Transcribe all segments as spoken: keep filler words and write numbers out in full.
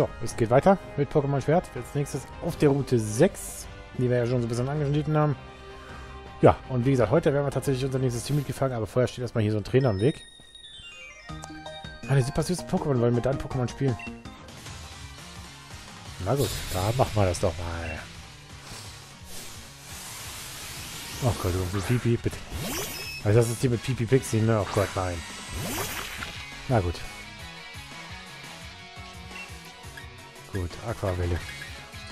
So, es geht weiter mit Pokémon Schwert. Als nächstes auf der Route sechs, die wir ja schon so ein bisschen angeschnitten haben. Ja, und wie gesagt, heute werden wir tatsächlich unser nächstes Team mitgefangen, aber vorher steht erstmal hier so ein Trainer am Weg. Eine super süße Pokémon, wollen wir dann Pokémon spielen. Na gut, da machen wir das doch mal. Oh Gott, irgendwie Piepi, bitte. Also das ist die mit Piepi Pixi, ne? Oh Gott, nein. Na gut. Gut, Aquawelle.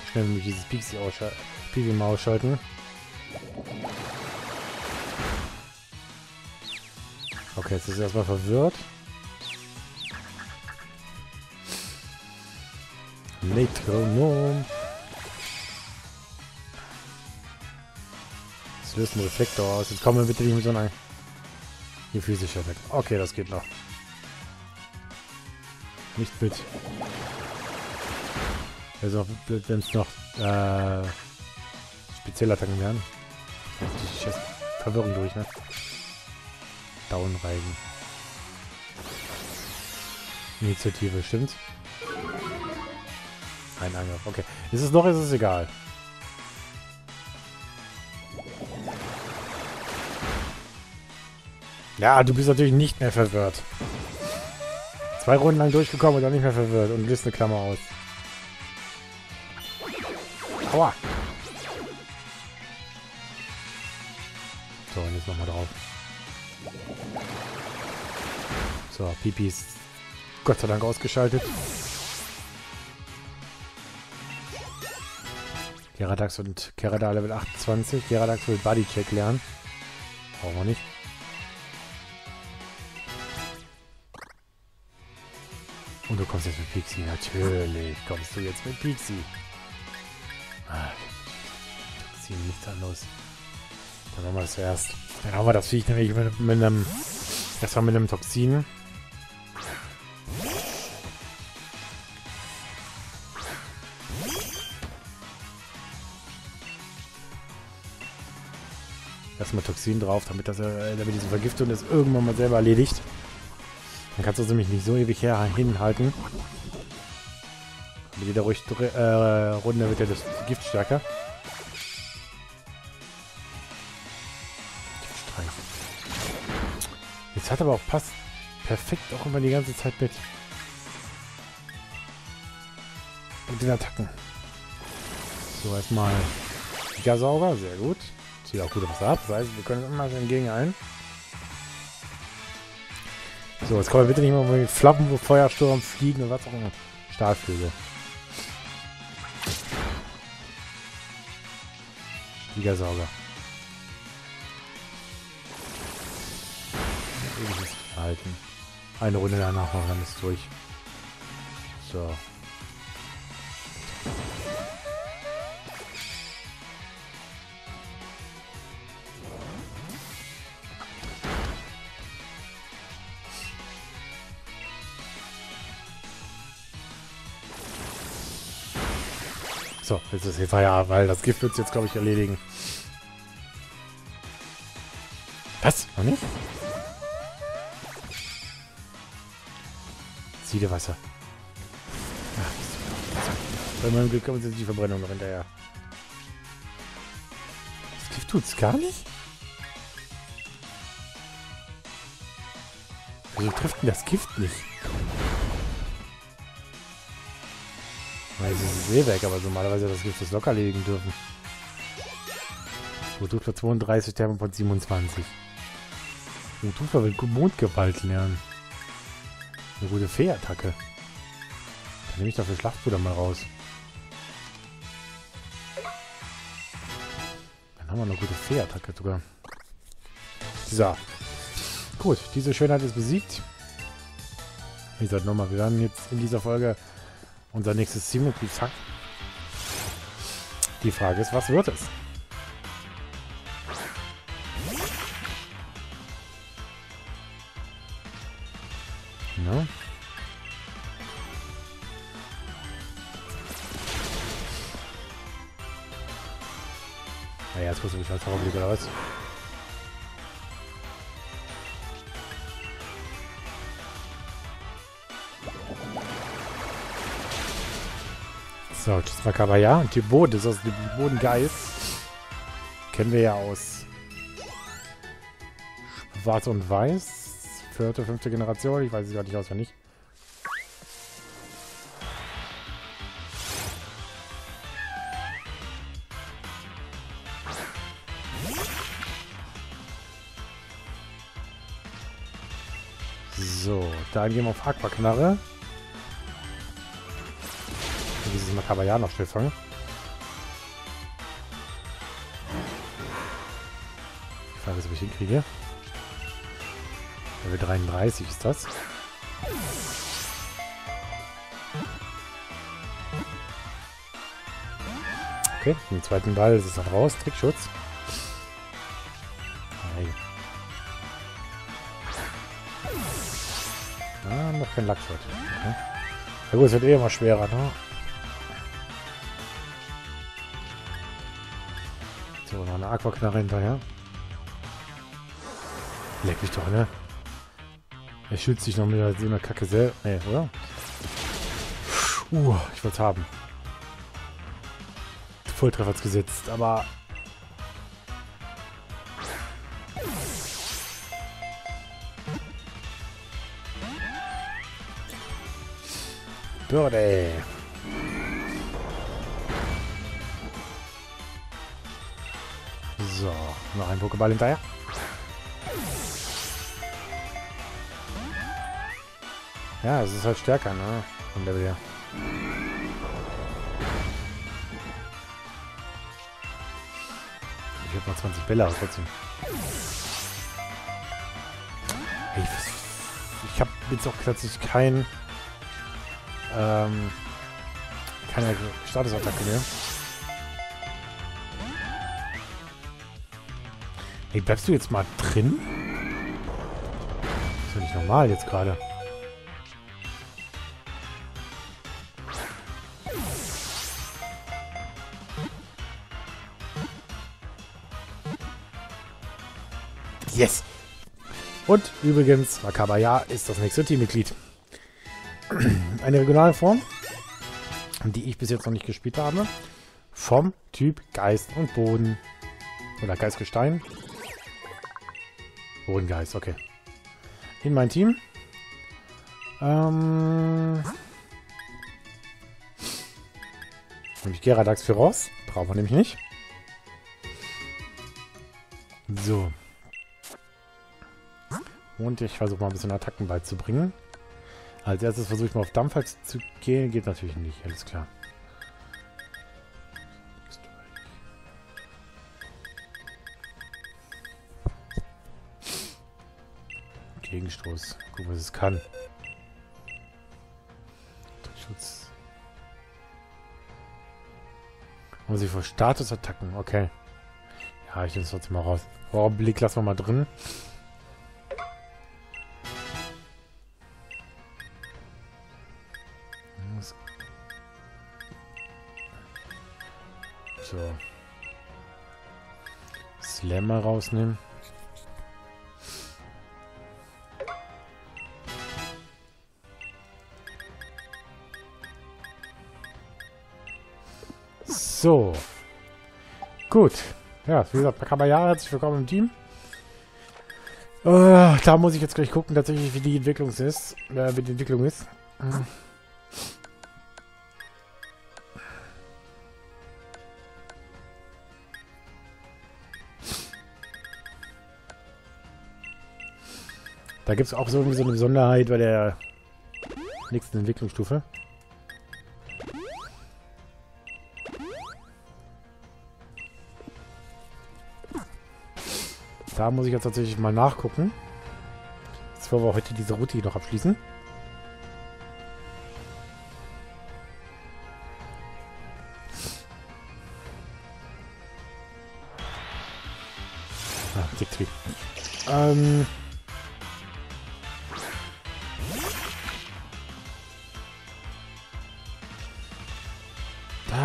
Schnell mit dieses Pixi ausschalten. Piepi mal ausschalten. Okay, jetzt ist er erstmal verwirrt. Metronom. Jetzt löst ein Reflektor aus. Jetzt kommen wir bitte nicht mit so einem physischer weg. Okay, das geht noch. Nicht mit. Also wenn es noch äh, Spezialattacken wären. Die Scheiß Verwirrung durch, ne? Downreigen. Initiative, stimmt. Ein Angriff, okay. Ist es noch, ist es egal. Ja, du bist natürlich nicht mehr verwirrt. Zwei Runden lang durchgekommen und dann nicht mehr verwirrt und löst eine Klammer aus. Aua! So, und jetzt nochmal drauf. So, Piepi ist Gott sei Dank ausgeschaltet. Geradaks und Kerada Level achtundzwanzig. Geradaks will Bodycheck lernen. Brauchen wir nicht. Und du kommst jetzt mit Pixi. Natürlich kommst du jetzt mit Pixi. Ah, Pixi, nichts anderes. Dann machen wir das zuerst. Dann haben wir das Viech nämlich mit, mit einem... Das war mit einem Toxin. Erstmal Toxin drauf, damit, das, damit diese Vergiftung das irgendwann mal selber erledigt. Dann kannst du es nämlich nicht so ewig her hinhalten. Mit jeder ruhig, äh, Runde wird ja das Gift stärker. Jetzt hat aber auch passt perfekt auch immer die ganze Zeit mit. Mit den Attacken. So, erstmal Gigasauger, sehr gut. Sieht auch gut was ab, das heißt, wir können immer schön gegen ein. So, jetzt kommen wir bitte nicht mehr mit Flappen, wo Feuersturm, Fliegen und was auch immer. Stahlflügel. Gigasauger. Halten. Eine Runde danach machen, dann ist es durch. So. So, jetzt ist es ja, weil das Gift wird es jetzt, glaube ich, erledigen. Was? Noch nicht? Siedewasser. Ach, bei meinem Glück kommt jetzt die Verbrennung noch hinterher. Das Gift tut's gar nicht? Wieso trifft denn das Gift nicht? Weil es ist eh weg, aber normalerweise das Gift das locker legen dürfen. Rotufler zweiunddreißig, Termo von siebenundzwanzig. Rotufler will Mondgewalt lernen. Eine gute Fee-Attacke. Dann nehme ich dafür Schlachtbruder mal raus. Dann haben wir eine gute Fee-Attacke sogar. So. Gut, diese Schönheit ist besiegt. Wie gesagt, nochmal, wir werden jetzt in dieser Folge unser nächstes Teammitglied fangen. Die Frage ist, was wird es? No? Naja, jetzt muss ich mich als Terrorblick oder was? So, das Makabaja und die Boden, das ist aus dem Bodengeist. Kennen wir ja aus Schwarz und Weiß. Vierte, fünfte Generation, ich weiß es gar nicht auswendig. So, dann gehen wir auf Aquaknarre. Dieses Makabaja noch schnell fangen. Ich frage, ob ich hinkriege. Level dreiunddreißig ist das. Okay, im zweiten Ball ist es dann raus. Trickschutz. Ah, noch kein Lackschutz. Okay. Na gut, es wird eh immer schwerer, ne? So, noch eine Aquaknarre hinterher. Leck mich doch, ne? Er schützt sich noch mit so einer Kacke selber. Ne, oder? Uh, ich wollte es haben. Volltreffer hat's gesetzt, aber... Bürde! So, noch ein Pokéball hinterher. Ja, es ist halt stärker, ne? Von Level her. Ich hab noch zwanzig Bälle aus, trotzdem. Ich, ich hab jetzt auch plötzlich keinen... Ähm, keine Statusattacke mehr. Hey, bleibst du jetzt mal drin? Das ist doch nicht normal jetzt gerade. Yes! Und übrigens, Makabaja ist das nächste Teammitglied. Eine regionale Form, die ich bis jetzt noch nicht gespielt habe, vom Typ Geist und Boden. Oder Geistgestein. Bodengeist, okay. In mein Team. Ähm. Nehme ich Geradaks für raus. Brauchen wir nämlich nicht. So. Und ich versuche mal ein bisschen Attacken beizubringen. Als erstes versuche ich mal auf Dampfer zu gehen. Geht natürlich nicht, alles klar. Gegenstoß. Gucken, was es kann. Schutz. Und sie vor Statusattacken. Okay. Ja, ich nehme es trotzdem mal raus. Oh, Blick lassen wir mal drin. So. Slammer rausnehmen. So. Gut. Ja, wie gesagt, Makabaja, herzlich willkommen im Team. Uh, da muss ich jetzt gleich gucken, tatsächlich, wie die Entwicklung ist. Äh, wie die Entwicklung ist. Hm. Da gibt es auch so, irgendwie so eine Besonderheit bei der nächsten Entwicklungsstufe. Da muss ich jetzt tatsächlich mal nachgucken. Jetzt wollen wir heute diese Route hier noch abschließen. Ah, tick-tick. Ähm...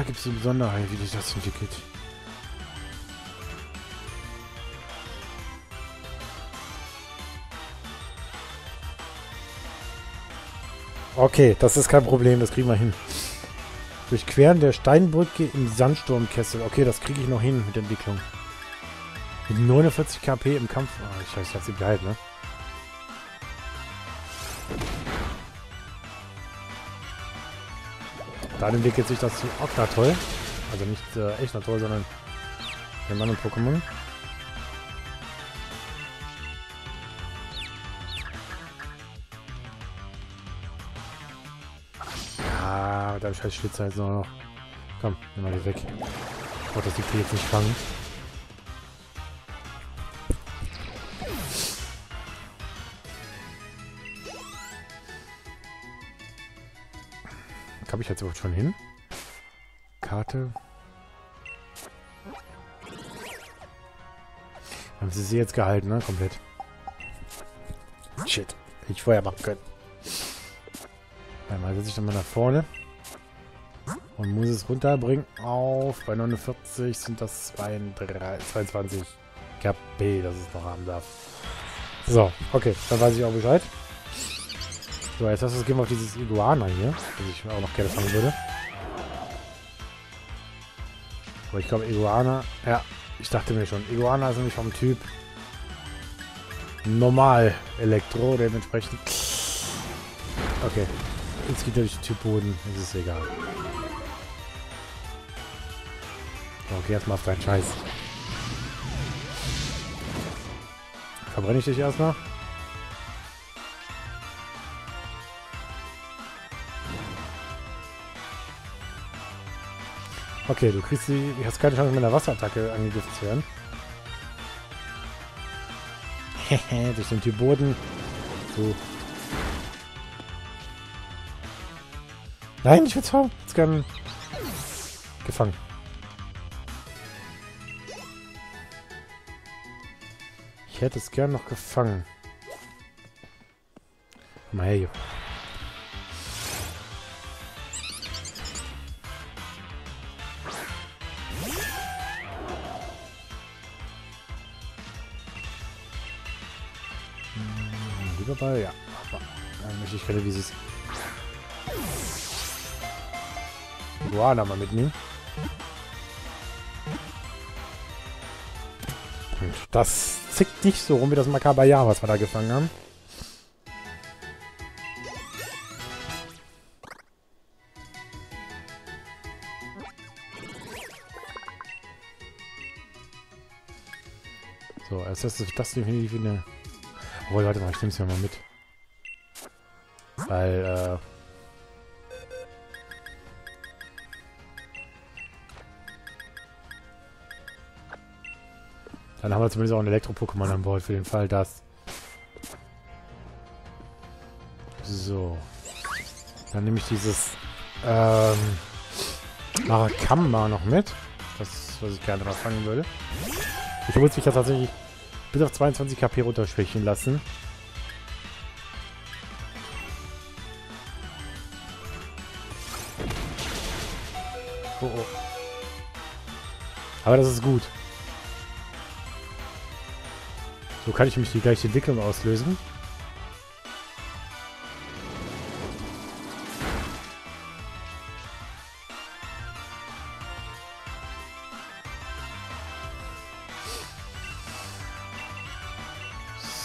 Gibt es eine Besonderheit, wie sich das entwickelt? Okay, das ist kein Problem, das kriegen wir hin. Durchqueren der Steinbrücke im Sandsturmkessel. Okay, das kriege ich noch hin mit Entwicklung. Mit neunundvierzig KP im Kampf. Ah, oh, scheiße, hat sie gehalten, ne? Da entwickelt sich das zu Aquaknarre. Also nicht äh, echt Natur, sondern den anderen Pokémon. Ah, da habe ich halt Schlitzer jetzt noch. Komm, nimm mal die weg. Ich wollte das die jetzt nicht fangen. Habe ich jetzt überhaupt schon hin? Karte. Haben sie sie jetzt gehalten, ne? Komplett. Shit. Hätte ich vorher machen können. Einmal setze ich dann mal nach vorne. Und muss es runterbringen. Auf. Bei neunundvierzig sind das zweiundzwanzig KP, dass es noch haben darf. So. Okay. Dann weiß ich auch Bescheid. So, jetzt lass uns gehen wir auf dieses Iguana hier, das ich auch noch gerne fangen würde. Aber ich glaube Iguana, ja, ich dachte mir schon, Iguana ist nämlich vom Typ normal Elektro, dementsprechend. Okay, jetzt geht er durch den Typ Boden, ist es egal. Okay, erstmal auf deinen Scheiß. Verbrenne ich dich erstmal? Okay, du kriegst die. Du hast keine Chance, mit einer Wasserattacke angegriffen zu werden. Hehe, durch den Typ Boden. So. Nein, ich will's haben. Jetzt kann. Gefangen. Ich hätte es gern noch gefangen. Komm mal her, Jo. Dabei, ja. Dann möchte ich gerade dieses Iguana mal mitnehmen. Und das zickt nicht so rum wie das Makabaja, was wir da gefangen haben. So, als erstes das definitiv eine. Oh, Leute, ich nehme es ja mal mit. Weil, äh... dann haben wir zumindest auch ein Elektro-Pokémon an Bord für den Fall, dass... So. Dann nehme ich dieses, ähm... Maracamba noch mit. Das ist, was ich gerne mal fangen würde. Ich muss mich ja tatsächlich... bis auf zweiundzwanzig KP runterschwächen lassen. Oh, oh. Aber das ist gut. So kann ich mich die gleiche Entwicklung auslösen.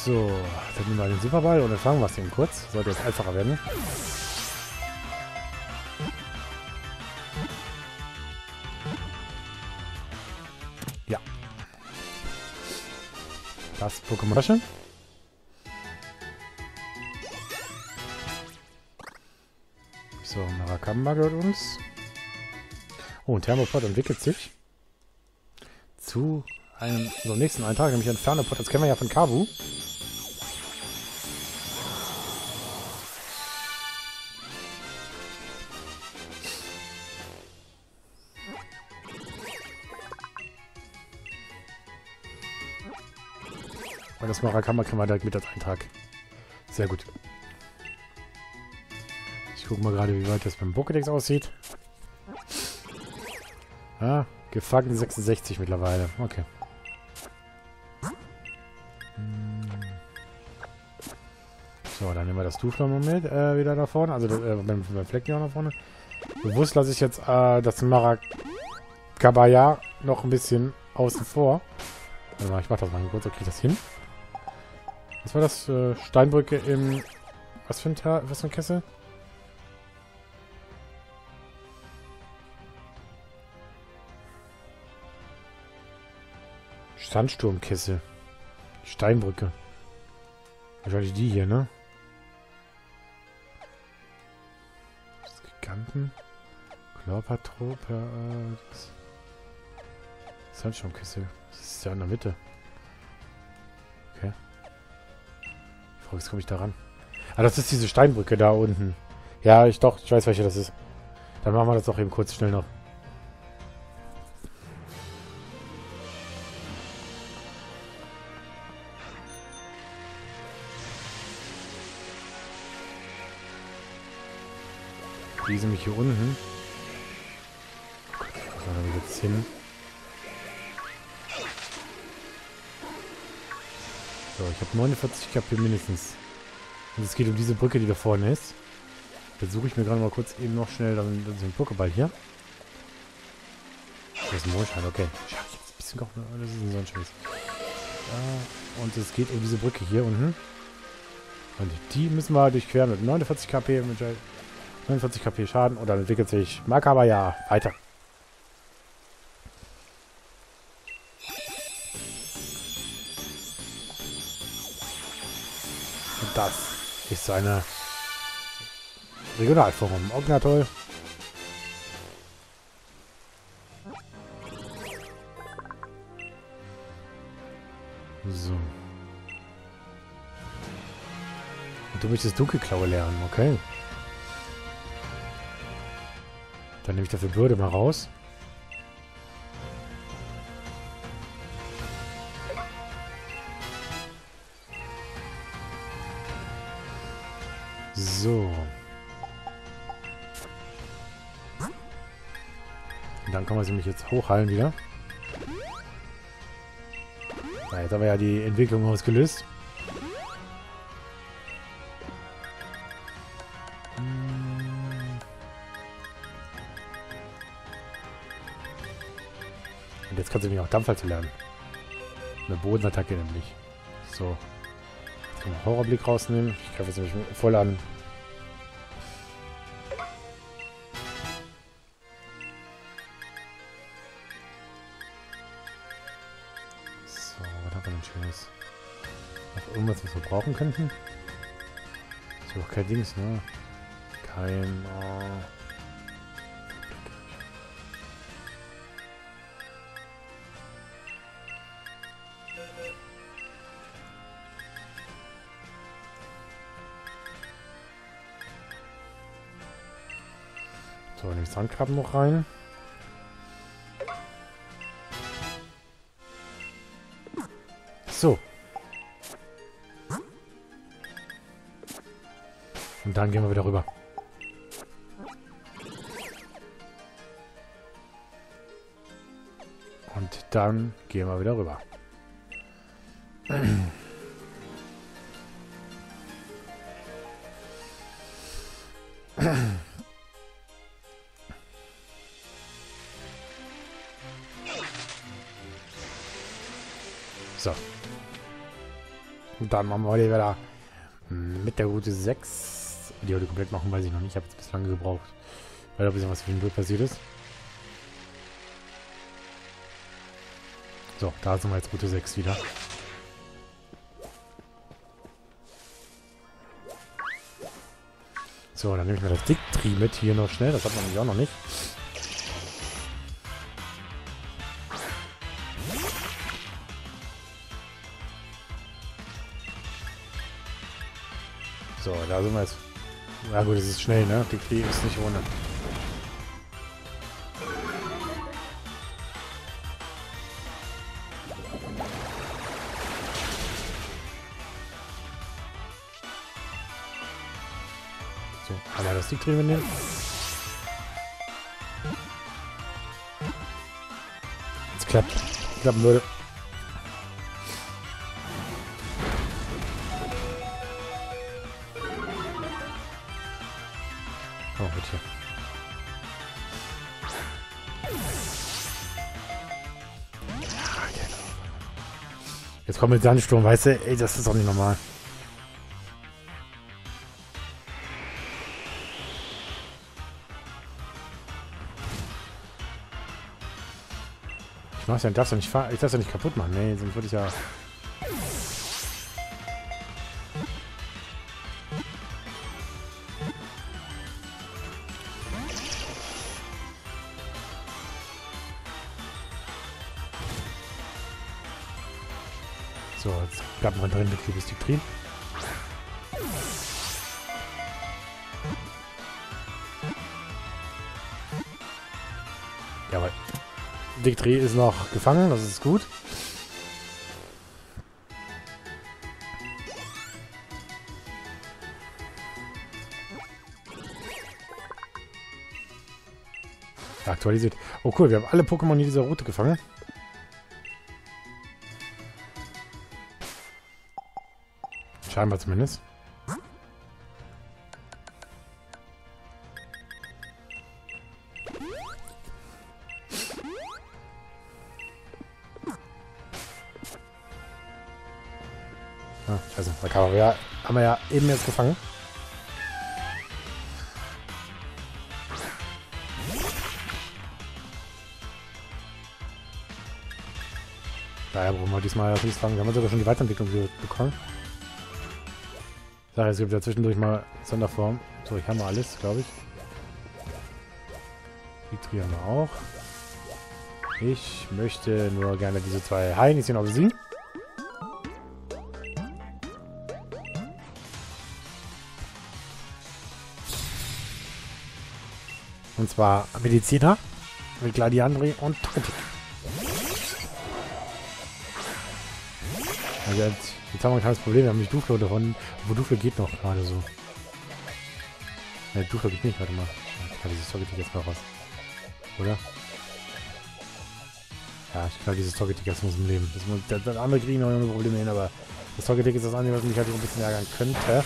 So, dann nehmen wir den Superball und dann fangen wir es eben kurz. Sollte jetzt einfacher werden. Ja. Das Pokémon. So, Maracamba gehört uns. Oh, und Thermopod entwickelt sich zu einem, so nächsten Eintrag, nämlich ein Fernopod. Das kennen wir ja von Kabu. Das Maracamba kann man direkt mit als Eintrag. Sehr gut. Ich gucke mal gerade, wie weit das beim Pokédex aussieht. Ah, gefangen sechsundsechzig mittlerweile. Okay. So, dann nehmen wir das Dufler mal mit. Äh, wieder da vorne. Also äh, beim, beim Fleck hier auch nach vorne. Bewusst lasse ich jetzt äh, das Makabaja noch ein bisschen außen vor. Warte mal, ich mache das mal kurz, so kriege ich das hin. Was war das? Äh, Steinbrücke im... Was für ein, Ta was für ein Kessel? Sandsturmkessel. Steinbrücke. Wahrscheinlich die hier, ne? Das Giganten. Chlorpatropa. Sandsturmkessel. Das ist ja in der Mitte. Okay. Ich frage, jetzt komme ich da ran. Ah, das ist diese Steinbrücke da unten. Ja, ich doch. Ich weiß, welche das ist. Dann machen wir das doch eben kurz schnell noch. Die sind nämlich hier unten. Oh Gott, was machen wir jetzt hin? So, ich habe neunundvierzig K P mindestens. Und es geht um diese Brücke, die da vorne ist. Da suche ich mir gerade mal kurz eben noch schnell dann, dann so einen Pokéball hier. Das ist ein Mondschein, okay. Ich habe jetzt ein bisschen gehofft, das ist ein Sonnenschein. Ja, und es geht um diese Brücke hier unten. Und die müssen wir durchqueren mit neunundvierzig K P mit neunundvierzig K P Schaden und dann entwickelt sich Makabaja weiter. Und das ist seine Regionalform. Auch na toll. So. Und du möchtest Dunkelklaue lernen, okay. Dann nehme ich dafür Bürde mal raus. So. Und dann kann man sie nämlich jetzt hochheilen wieder. Na, jetzt haben wir ja die Entwicklung ausgelöst. Jetzt kannst du nämlich auch Dampfer zu lernen. Eine Bodenattacke nämlich. So. Jetzt kann ich einen Horrorblick rausnehmen. Ich greife jetzt nämlich voll an. So, was haben wir denn Schönes? Noch irgendwas, was wir brauchen könnten? Ist ja auch kein Dings, ne? Kein... Oh. So, nehme ich Sandkrabben noch rein. So. Und dann gehen wir wieder rüber. Und dann gehen wir wieder rüber. So. Und dann machen wir heute wieder mit der Route sechs. Die heute komplett machen, weiß ich noch nicht. Ich habe jetzt bislang gebraucht, weil da ein bisschen was für den Bild passiert ist. So, da sind wir jetzt Route sechs wieder. So, dann nehme ich mir das Dicktree mit hier noch schnell. Das hat man nämlich auch noch nicht. So, da sind wir jetzt. Ja gut, es ist schnell, ne? Die Klee ist nicht ohne. So, aber das Sieg drehen wir nehmen. Jetzt klappt. Klappen würde. Jetzt kommt mit Sandsturm, weißt du? Ey, das ist doch nicht normal. Ich mach's ja, darf's ja nicht, ich darf's ja nicht kaputt machen. Nee, sonst würde ich ja... So, jetzt gab man drin mit Piepsi drin. Jawohl. Elektro ist noch gefangen, das ist gut. Aktualisiert. Oh cool, wir haben alle Pokémon in dieser Route gefangen. Scheinbar zumindest. Ah, scheiße. Makabaja haben wir ja eben jetzt gefangen. Daher brauchen wir diesmal das nicht fangen. Wir haben sogar schon die Weiterentwicklung bekommen. Es gibt ja zwischendurch mal Sonderform. So, ich habe alles, glaube ich. Die Tri haben wir auch. Ich möchte nur gerne diese zwei Heinis noch besiegen. Und zwar Mediziner mit Gladiantri und Togetic. Also jetzt... Jetzt haben wir ein kleines Problem, wir haben nicht Duflo davon. Wo Duflo geht noch gerade so. Ne, Duflo geht nicht, warte mal. Ich kann dieses Togetic jetzt mal raus. Oder? Ja, ich glaube, dieses Togetic jetzt muss im Leben. Das, muss, das, das andere kriegen noch ohne Probleme hin, aber das Togetic ist das andere, was mich halt so ein bisschen ärgern könnte.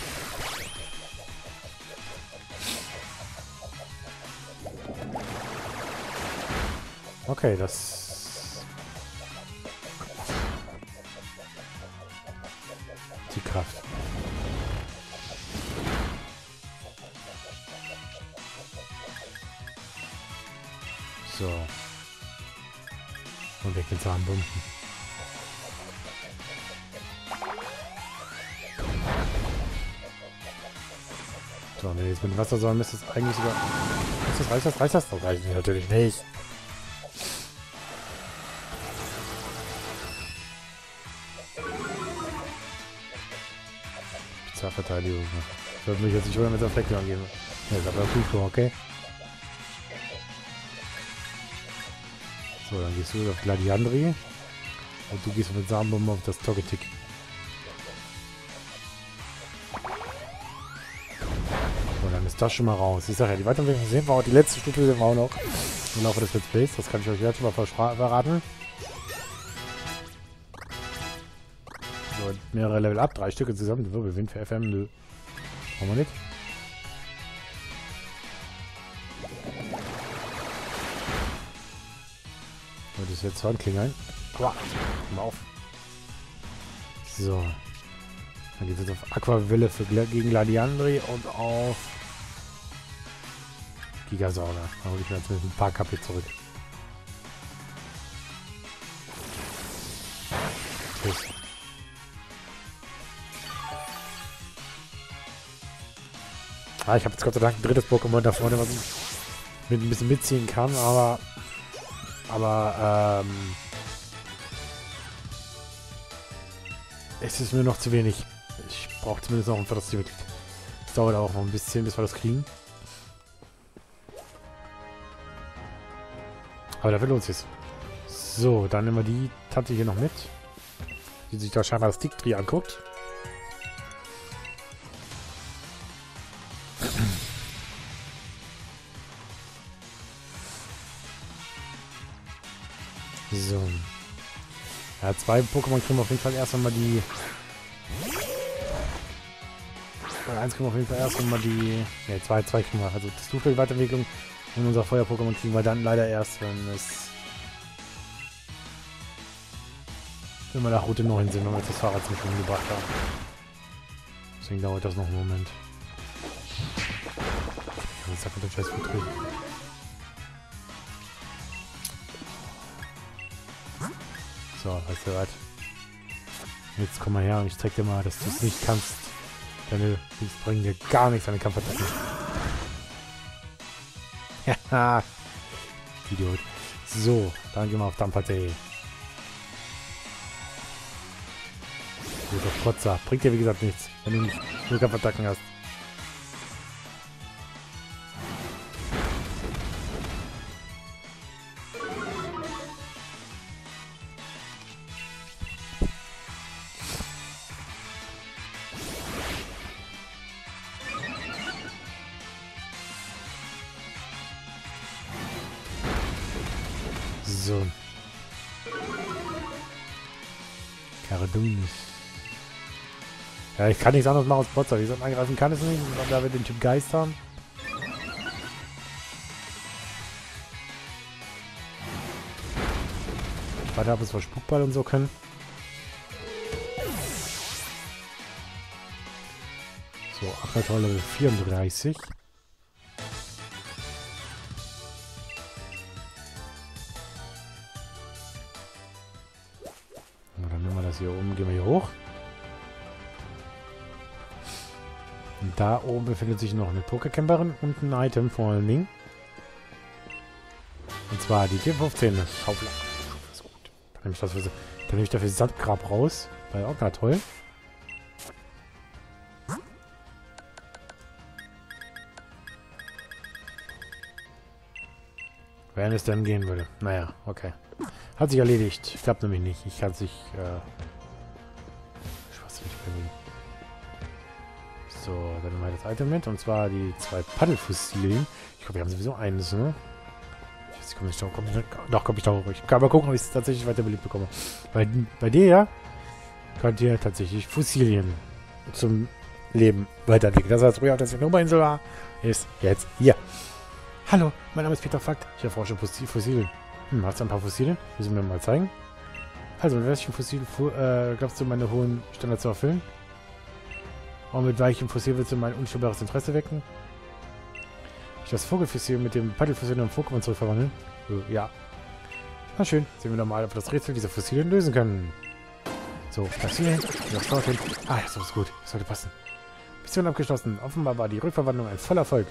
Okay, das... Kraft. So. Und weg den Zahnbumpen. So, wenn wir jetzt mit dem Wasser sollen, müsste es eigentlich sogar... Das reicht, das reicht, das doch reicht natürlich nicht. Verteidigung. Ne? Ich würde mich jetzt nicht wundern, mit der Reflektor angeben. Ja, das ist aber gut, okay? So, dann gehst du auf Gladiandri. Und du gehst mit Samenbomben auf das Togetic. So, dann ist das schon mal raus. Ich sag ja, die Weiterentwicklung sehen wir auch. Die letzte Stufe sehen wir auch noch. Im Laufe des Let's Plays. Das kann ich euch jetzt schon mal verraten. Mehrere Level ab, drei Stücke zusammen. Wirbelwind für F M, nö. Brauchen wir nicht. Das ist jetzt Hornklingeln. Boah, komm auf. So. Dann geht es jetzt auf Aquawelle für gegen Gladiandri und auf Gigasauger. Da hole ich mir jetzt mit ein paar K P zurück. Tschüss. Ah, ich habe jetzt Gott sei Dank ein drittes Pokémon da vorne, was ich mit ein bisschen mitziehen kann, aber aber ähm, es ist mir noch zu wenig. Ich brauche zumindest noch ein viertes Teammitglied. Es dauert auch noch ein bisschen, bis wir das kriegen. Aber dafür lohnt es sich. So, dann nehmen wir die Tante hier noch mit, die sich da scheinbar das Dick-Tree anguckt. So. Ja, zwei Pokémon kriegen wir auf jeden Fall erst einmal die... Bei eins kriegen wir auf jeden Fall erst einmal die... Ne, zwei, zwei kriegen wir. Also das Duflo Weiterentwicklung und unser Feuer-Pokémon kriegen wir dann leider erst, wenn es... wenn wir nach Route neun sind, wenn wir jetzt das Fahrrad zum Schwimmen gebracht haben. Deswegen dauert das noch einen Moment. Ich kann jetzt einfach den Scheiß vertreten. So, weißt du was? Jetzt komm mal her und ich zeig dir mal, dass du es nicht kannst. Deine Dings bringen dir gar nichts an den Kampfattacken. Haha. Idiot. So, dann gehen wir auf Dampfer punkt de. Guter Schrotzer. Bringt dir wie gesagt nichts, wenn du nur Kampfattacken hast. So. Karadun. Ja, ich kann nichts anderes machen als Potzer. Wie gesagt, angreifen kann es nicht. Und da wir den Typ Geist haben. Ich warte ab, bis wir Spukball und so können. So, Aquaknarre Level vierunddreißig. Hier oben gehen wir hier hoch. Und da oben befindet sich noch eine Pokécamperin und ein Item vor allen Dingen. Und zwar die Tier fünfzehn. Schaufler. Das ist gut. Dann nehme ich, das für, dann nehme ich dafür Sandgrab raus. Bei auch gerade toll. Wenn es dann gehen würde. Naja, okay. Hat sich erledigt. Klappt nämlich nicht. Ich hatte sich. Äh Spaß mit Berlin. So, dann nehmen wir das Item mit. Und zwar die zwei Paddelfossilien. Ich glaube, wir haben sowieso eines, ne? Jetzt komme ich da komm Doch, komme ich da hoch. Ich kann mal gucken, ob ich es tatsächlich weiter beliebt bekomme. Bei, bei dir, ja, könnt ihr tatsächlich Fossilien zum Leben weiterentwickeln. Das heißt, früher auf der Sinoma-Insel war, ist jetzt hier. Hallo, mein Name ist Peter Fakt. Ich erforsche Fossilien. Hm, hast du ein paar Fossilien? Müssen wir mal zeigen. Also, mit welchem Fossil äh, glaubst du, meine hohen Standards zu erfüllen? Und mit welchem Fossil willst du mein unstillbares Interesse wecken? Ich das Vogelfossil mit dem Paddelfossil und Pokémon zurückverwandeln? Ja. Na schön, sehen wir nochmal, ob wir das Rätsel dieser Fossilien lösen können. So, das hier hin, das dort hin. Ah, das ist gut. Das sollte passen. Mission abgeschlossen. Offenbar war die Rückverwandlung ein voller Erfolg.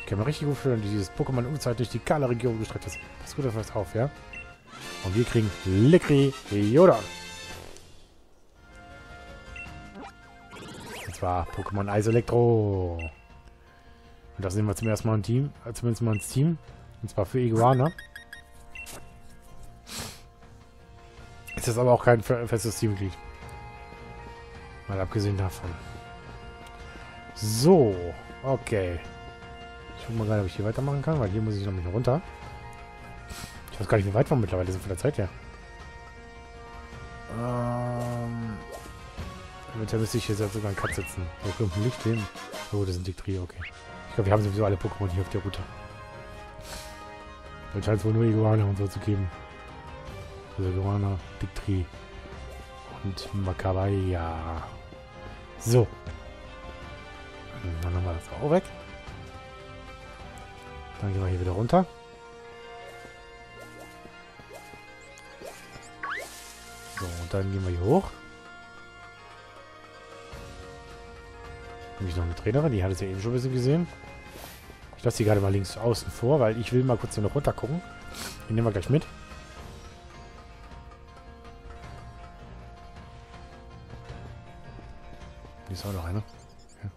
Ich kann mir richtig gut fühlen, dass dieses Pokémon unzeit durch die Gala-Region gestreckt ist. Pass gut auf was auf, ja? Und wir kriegen Lekrioda. Und zwar Pokémon Eis Elektro. Und das nehmen wir zum ersten Mal ein Team, äh, zumindest mal ins Team. Und zwar für Iguana. Es ist aber auch kein festes Teammitglied. Mal abgesehen davon. So, okay. Ich guck mal gerade, ob ich hier weitermachen kann, weil hier muss ich noch ein bisschen runter. Ich weiß gar nicht, wie weit wir mittlerweile sind von der Zeit her. Ähm... Da müsste ich hier sogar einen Cut setzen. Da kommt ein Licht hin. Oh, das sind die drei, okay. Ich glaube, wir haben sowieso alle Pokémon hier auf der Route. Dann scheint es wohl nur Iguana und so zu geben. Also Iguana, Big drei und Makabaja. So. Dann haben wir das auch weg. Dann gehen wir hier wieder runter. So, und dann gehen wir hier hoch. Da habe ich noch eine Trainerin, die hat es ja eben schon ein bisschen gesehen. Ich lasse die gerade mal links außen vor, weil ich will mal kurz hier noch runter gucken. Den nehmen wir gleich mit. Hier ist auch noch einer. Ja.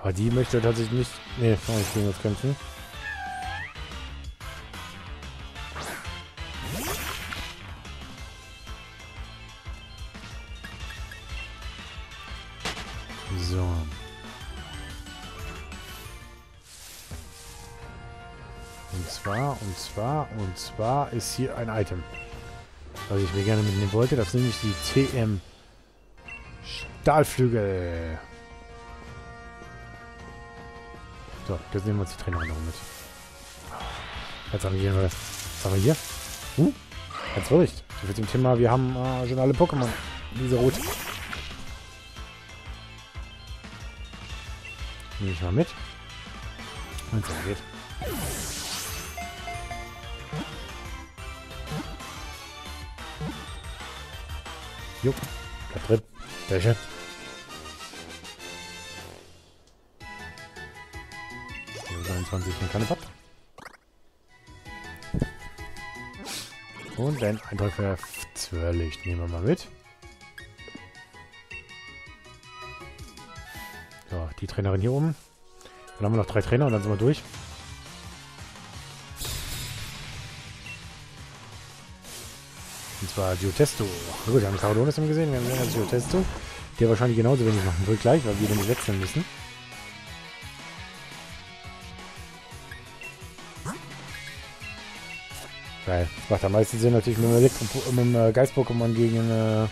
Aber die möchte tatsächlich nicht. Nee, ich kann nicht gegen das kämpfen. So. Und zwar, und zwar, und zwar ist hier ein Item. Was ich mir gerne mitnehmen wollte, das nehme ich die T M Stahlflügel. So, jetzt nehmen wir uns die Trainerin noch mit. Jetzt haben wir hier. Was haben wir hier? Hm? Ganz ruhig. So viel zum Thema, wir haben äh, schon alle Pokémon. Diese Route. Nehme ich mal mit. Und so geht. Jupp. Bleib drin. Sehr schön. dreiundzwanzig und keine Papp. Und dann ein Teufel Zwirrlicht nehmen wir mal mit. So, die Trainerin hier oben. Dann haben wir noch drei Trainer und dann sind wir durch. Und zwar Geotesto. Na gut, wir haben Carodon ist gesehen, wir haben ja Geotesto. Der wahrscheinlich genauso wenig machen wird gleich, weil wir den wechseln müssen. Geil. Das macht am meisten Sinn natürlich mit dem, Elektro mit dem Geist-Pokémon gegen, äh,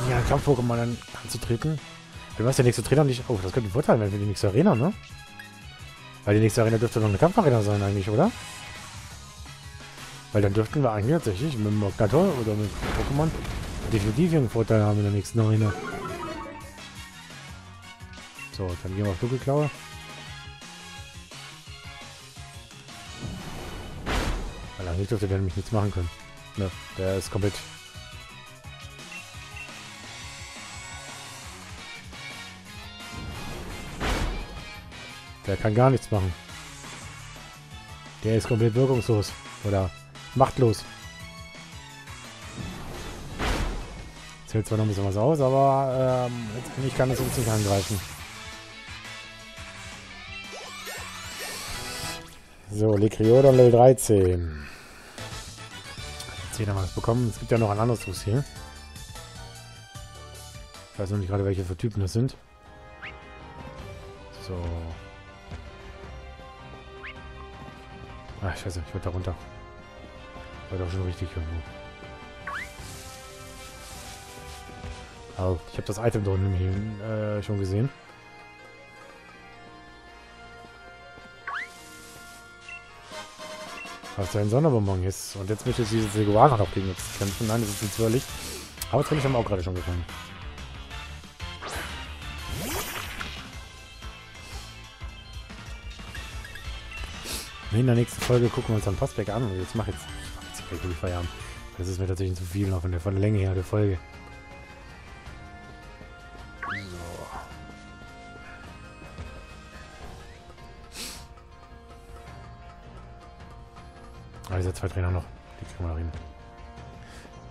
gegen einen Kampf-Pokémon an anzutreten. Du hast ja nächste Trainer nicht. Oh, das könnte ein Vorteil werden für die nächste Arena, ne? Weil die nächste Arena dürfte noch eine Kampfarena sein eigentlich, oder? Weil dann dürften wir eigentlich tatsächlich mit dem Moknator oder mit Pokémon definitiv einen Vorteil haben in der nächsten Arena. So, dann gehen wir auf Dunkelklaue. Ich dürfte der nämlich nichts machen können. Ne, der ist komplett. Der kann gar nichts machen. Der ist komplett wirkungslos. Oder machtlos. Zählt zwar noch ein bisschen was aus, aber ähm, ich kann das uns nicht angreifen. So, Lekriodan Level dreizehn. Jeder mal was bekommen. Es gibt ja noch ein anderes Dossier. Ich weiß noch nicht gerade, welche für Typen das sind. So. Ach, scheiße, ich wollte da runter. War doch schon richtig irgendwo. Oh, ich habe das Item da unten nämlich äh, schon gesehen. Was da ein Sonderbonbon ist. Und jetzt möchte ich dieses Iguana noch gegen uns kämpfen. Nein, das ist jetzt völlig. Aber das haben wir auch gerade schon gefangen. In der nächsten Folge gucken wir uns dann Passback an. Und jetzt mach jetzt. Ich mach jetzt gleich Feierabend. Das ist mir tatsächlich zu viel noch von der, von der Länge her der Folge. Diese zwei Trainer noch. Die kriegen wir noch hin.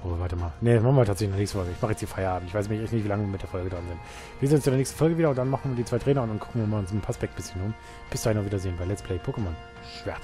Oh, warte mal. Ne, machen wir tatsächlich in der nächsten Folge. Ich mache jetzt die Feierabend. Ich weiß nämlich echt nicht, wie lange wir mit der Folge dran sind. Wir sehen uns in der nächsten Folge wieder und dann machen wir die zwei Trainer und dann gucken wir mal uns im Passback ein bisschen um. Bis dahin auf Wiedersehen bei Let's Play Pokémon Schwert.